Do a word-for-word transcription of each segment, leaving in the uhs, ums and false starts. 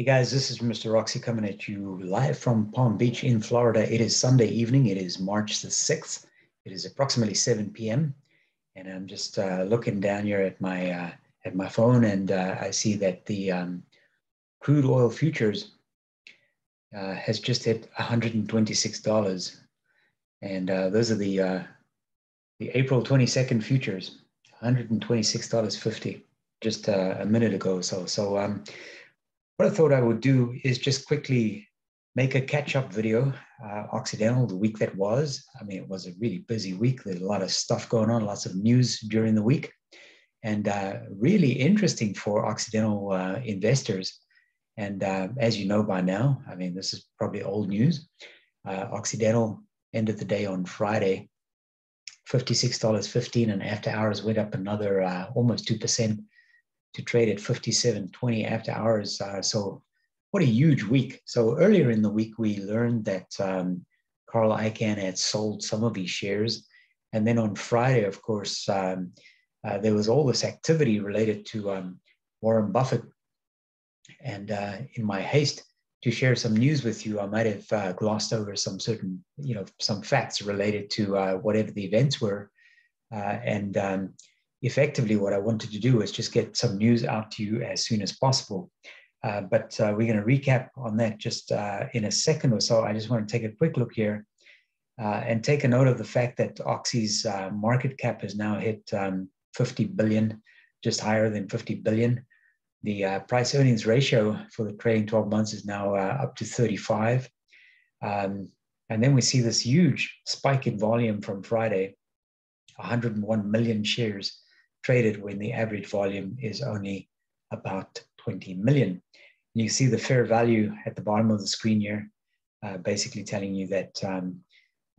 Hey guys, this is Mister Roxy coming at you live from Palm Beach in Florida. It is Sunday evening. It is March the sixth. It is approximately seven p m and I'm just uh, looking down here at my uh, at my phone, and uh, I see that the um, crude oil futures uh, has just hit one hundred twenty-six dollars, and uh, those are the uh, the April twenty-second futures, one hundred twenty-six dollars and fifty cents, just uh, a minute ago or so. So. Um, What I thought I would do is just quickly make a catch-up video. Uh, Occidental, the week that was. I mean, it was a really busy week. There's a lot of stuff going on, lots of news during the week, and uh, really interesting for Occidental uh, investors. And uh, as you know by now, I mean, this is probably old news. Uh, Occidental ended the day on Friday, fifty-six dollars and fifteen cents, and after hours went up another uh, almost two percent. To trade at fifty-seven twenty after hours. Uh, so what a huge week. So earlier in the week, we learned that um, Carl Icahn had sold some of his shares. And then on Friday, of course, um, uh, there was all this activity related to um, Warren Buffett. And uh, in my haste to share some news with you, I might have uh, glossed over some certain, you know, some facts related to uh, whatever the events were. Uh, and um, Effectively, what I wanted to do is just get some news out to you as soon as possible. Uh, but uh, we're going to recap on that just uh, in a second or so. I just want to take a quick look here uh, and take a note of the fact that Oxy's uh, market cap has now hit um, fifty billion dollars, just higher than fifty billion dollars. The uh, price earnings ratio for the trailing twelve months is now uh, up to thirty-five. Um, and then we see this huge spike in volume from Friday, one hundred one million shares traded when the average volume is only about twenty million. And you see the fair value at the bottom of the screen here, uh, basically telling you that um,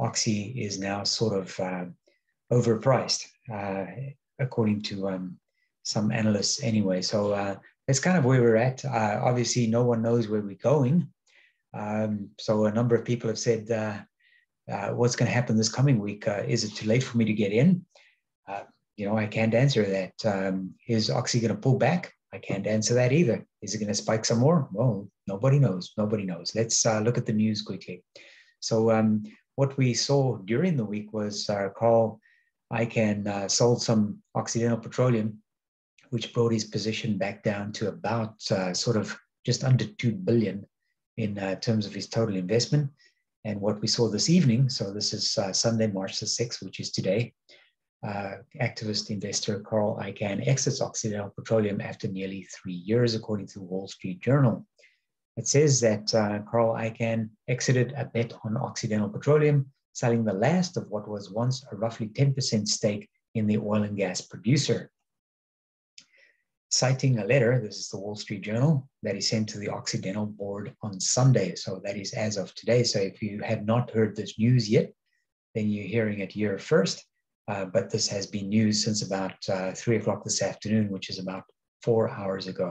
Oxy is now sort of uh, overpriced, uh, according to um, some analysts anyway. So uh, that's kind of where we're at. Uh, obviously, no one knows where we're going. Um, so a number of people have said, uh, uh, what's going to happen this coming week? Uh, is it too late for me to get in? Uh, You know, I can't answer that. Um, is Oxy going to pull back? I can't answer that either. Is it going to spike some more? Well, nobody knows. Nobody knows. Let's uh, look at the news quickly. So um, what we saw during the week was uh, Carl Icahn uh, sold some Occidental Petroleum, which brought his position back down to about uh, sort of just under two billion dollars in uh, terms of his total investment. And what we saw this evening, so this is uh, Sunday, March the sixth, which is today, Uh, activist investor Carl Icahn exits Occidental Petroleum after nearly three years, according to the Wall Street Journal. It says that uh, Carl Icahn exited a bet on Occidental Petroleum, selling the last of what was once a roughly ten percent stake in the oil and gas producer. Citing a letter, this is the Wall Street Journal, that he sent to the Occidental board on Sunday. So that is as of today. So if you have not heard this news yet, then you're hearing it here first. Uh, but this has been news since about uh, three o'clock this afternoon, which is about four hours ago.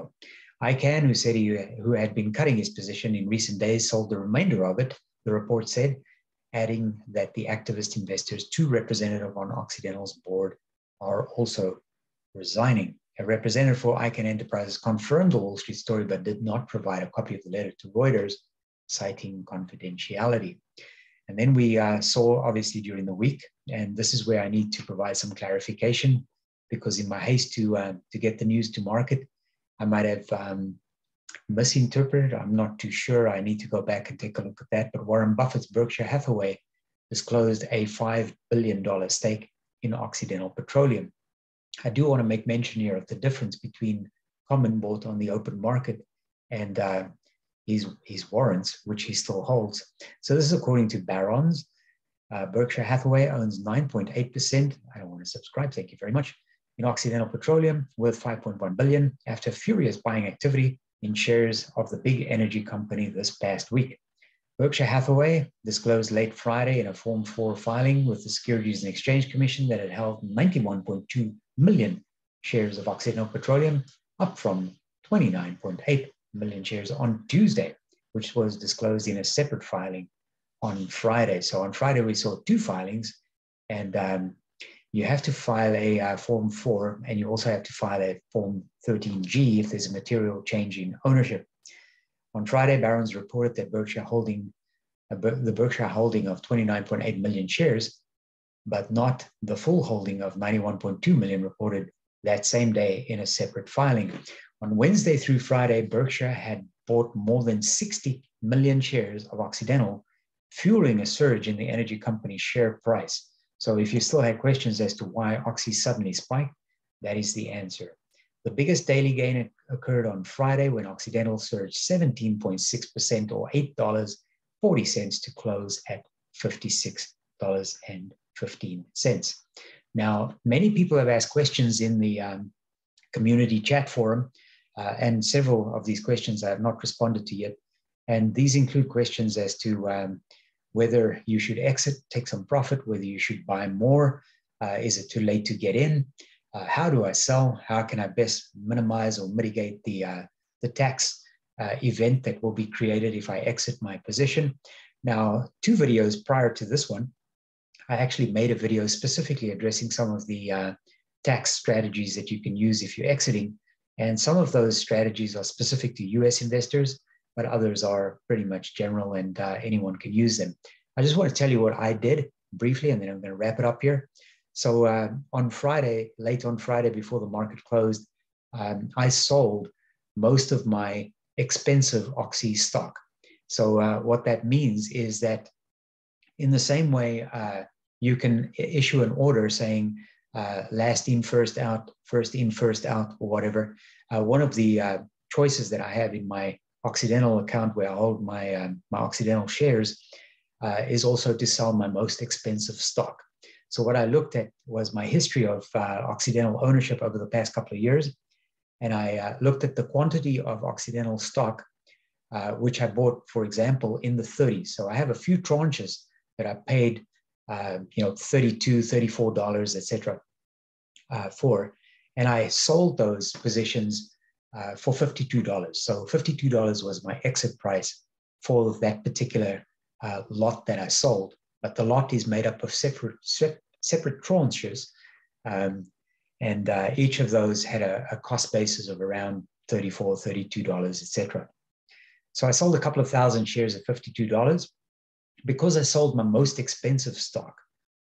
Icahn, who said he who had been cutting his position in recent days, sold the remainder of it, the report said, adding that the activist investors, two representatives on Occidental's board, are also resigning. A representative for Icahn Enterprises confirmed the Wall Street story, but did not provide a copy of the letter to Reuters, citing confidentiality. And then we uh, saw, obviously, during the week, and this is where I need to provide some clarification, because in my haste to uh, to get the news to market, I might have um, misinterpreted. I'm not too sure. I need to go back and take a look at that. But Warren Buffett's Berkshire Hathaway disclosed a five billion dollars stake in Occidental Petroleum. I do want to make mention here of the difference between common bought on the open market and uh, His, his warrants, which he still holds. So this is according to Barron's. Uh, Berkshire Hathaway owns nine point eight percent. I don't want to subscribe, thank you very much, in Occidental Petroleum, worth five point one billion dollars, after furious buying activity in shares of the big energy company this past week. Berkshire Hathaway disclosed late Friday in a Form four filing with the Securities and Exchange Commission that it held ninety-one point two million shares of Occidental Petroleum, up from twenty-nine point eight million shares on Tuesday, which was disclosed in a separate filing on Friday. So on Friday, we saw two filings, and um, you have to file a uh, Form four, and you also have to file a Form thirteen G if there's a material change in ownership. On Friday, Barron's reported that Berkshire holding, the Berkshire holding of twenty-nine point eight million shares, but not the full holding of ninety-one point two million reported that same day in a separate filing. On Wednesday through Friday, Berkshire had bought more than sixty million shares of Occidental, fueling a surge in the energy company's share price. So if you still had questions as to why Oxy suddenly spiked, that is the answer. The biggest daily gain occurred on Friday when Occidental surged seventeen point six percent or eight dollars and forty cents to close at fifty-six dollars and fifteen cents. Now, many people have asked questions in the um, community chat forum, uh, and several of these questions I have not responded to yet. And these include questions as to um, whether you should exit, take some profit, whether you should buy more, uh, is it too late to get in? Uh, how do I sell? How can I best minimize or mitigate the, uh, the tax uh, event that will be created if I exit my position? Now, two videos prior to this one, I actually made a video specifically addressing some of the uh, tax strategies that you can use if you're exiting. And some of those strategies are specific to U S investors, but others are pretty much general and uh, anyone can use them. I just want to tell you what I did briefly, and then I'm going to wrap it up here. So uh, on Friday, late on Friday before the market closed, um, I sold most of my expensive Oxy stock. So uh, what that means is that in the same way, uh, you can issue an order saying uh, last in, first out, first in, first out, or whatever. Uh, one of the uh, choices that I have in my Occidental account where I hold my, um, my Occidental shares uh, is also to sell my most expensive stock. So what I looked at was my history of uh, Occidental ownership over the past couple of years. And I uh, looked at the quantity of Occidental stock, uh, which I bought, for example, in the thirties. So I have a few tranches that I paid, uh, you know, thirty-two dollars, thirty-four dollars, et cetera, uh, for. And I sold those positions uh, for fifty-two dollars. So fifty-two dollars was my exit price for that particular uh, lot that I sold. But the lot is made up of separate separate tranches, um, and uh, each of those had a, a cost basis of around thirty-four dollars, thirty-two dollars, et cetera. So I sold a couple of thousand shares at fifty-two dollars. Because I sold my most expensive stock,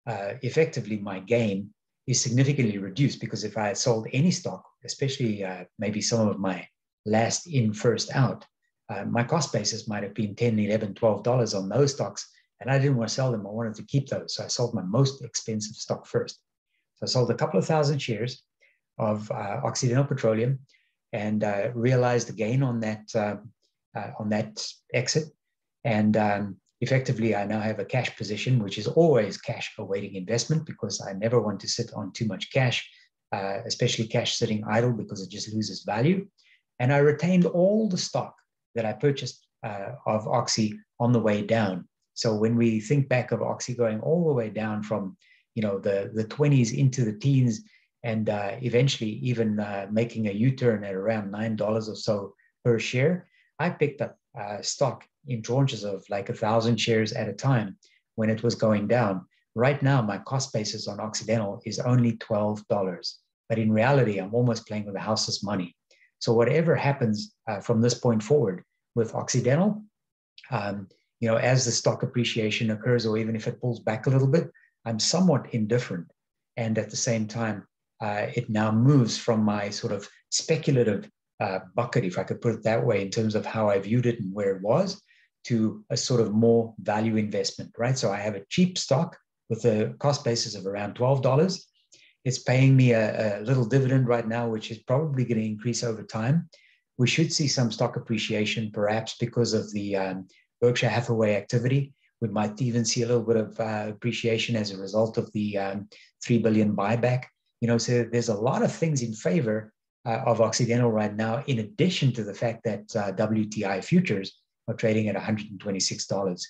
uh, effectively my gain is significantly reduced, because if I had sold any stock, especially uh, maybe some of my last in, first out, uh, my cost basis might have been ten, eleven, twelve dollars on those stocks. And I didn't want to sell them. I wanted to keep those. So I sold my most expensive stock first. So I sold a couple of thousand shares of uh, Occidental Petroleum and uh, realized a gain on that, uh, uh, on that exit. And um, effectively, I now have a cash position, which is always cash awaiting investment, because I never want to sit on too much cash, uh, especially cash sitting idle, because it just loses value. And I retained all the stock that I purchased uh, of Oxy on the way down. So when we think back of Oxy going all the way down from, you know, the, the twenties into the teens, and uh, eventually even uh, making a U-turn at around nine dollars or so per share, I picked up uh, stock in tranches of like a thousand shares at a time when it was going down. Right now, my cost basis on Occidental is only twelve dollars. But in reality, I'm almost playing with the house's money. So whatever happens uh, from this point forward with Occidental, um, you know, as the stock appreciation occurs, or even if it pulls back a little bit, I'm somewhat indifferent. And at the same time, uh, it now moves from my sort of speculative uh, bucket, if I could put it that way, in terms of how I viewed it and where it was, to a sort of more value investment, right? So I have a cheap stock with a cost basis of around twelve dollars. It's paying me a, a little dividend right now, which is probably going to increase over time. We should see some stock appreciation, perhaps because of the um, Berkshire Hathaway activity. We might even see a little bit of uh, appreciation as a result of the um, three billion buyback. You know, so there's a lot of things in favor uh, of Occidental right now, in addition to the fact that uh, W T I futures are trading at one hundred twenty-six dollars.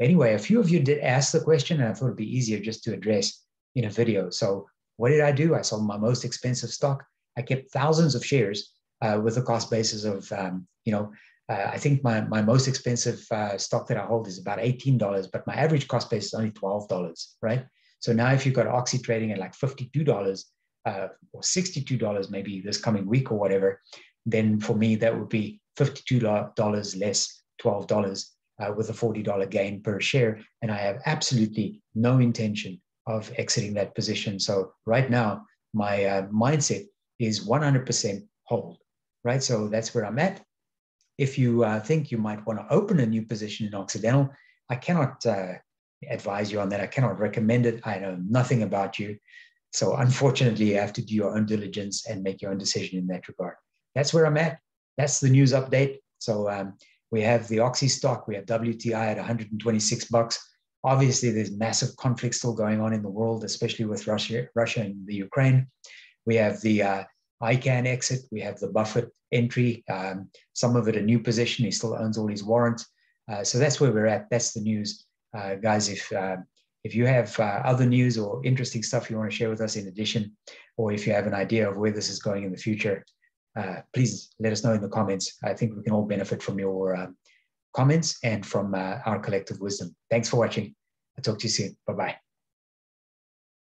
Anyway, a few of you did ask the question, and I thought it'd be easier just to address in a video. So what did I do? I sold my most expensive stock. I kept thousands of shares uh, with a cost basis of, um, you know, Uh, I think my, my most expensive uh, stock that I hold is about eighteen dollars, but my average cost base is only twelve dollars, right? So now if you've got Oxy trading at like fifty-two dollars uh, or sixty-two dollars maybe this coming week or whatever, then for me, that would be fifty-two dollars less, twelve dollars, uh, with a forty dollar gain per share. And I have absolutely no intention of exiting that position. So right now, my uh, mindset is one hundred percent hold, right? So that's where I'm at. If you uh, think you might want to open a new position in Occidental, I cannot uh, advise you on that. I cannot recommend it. I know nothing about you. So unfortunately, you have to do your own diligence and make your own decision in that regard. That's where I'm at. That's the news update. So um, we have the Oxy stock. We have W T I at one hundred twenty-six bucks. Obviously, there's massive conflict still going on in the world, especially with Russia, Russia and the Ukraine. We have the uh, Icahn exit. We have the Buffett entry. Um, some of it a new position. He still owns all his warrants. Uh, so that's where we're at. That's the news. Uh, guys, if uh, if you have uh, other news or interesting stuff you want to share with us in addition, or if you have an idea of where this is going in the future, uh, please let us know in the comments. I think we can all benefit from your uh, comments and from uh, our collective wisdom. Thanks for watching. I'll talk to you soon. Bye-bye.